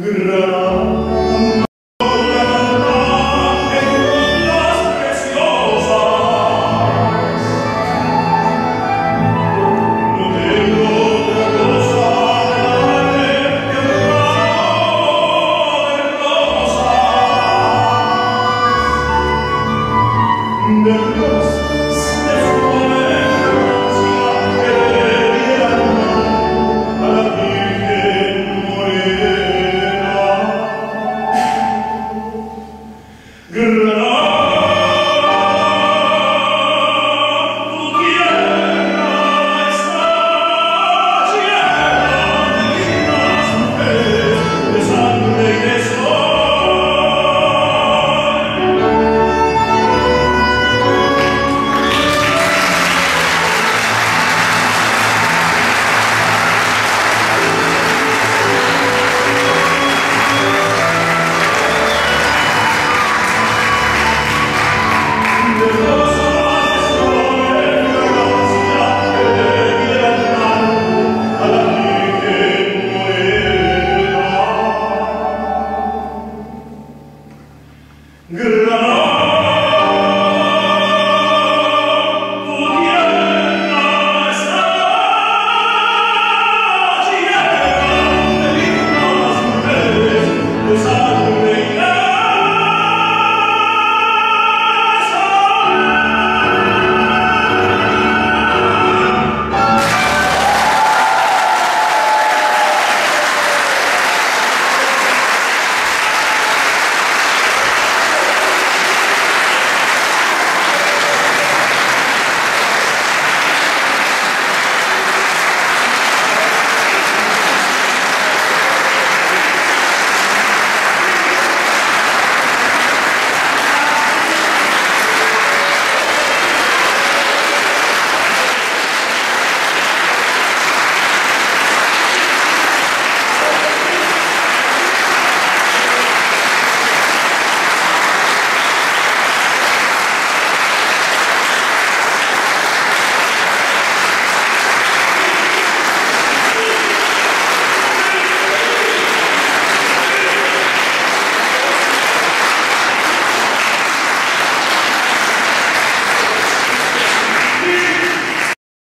Good.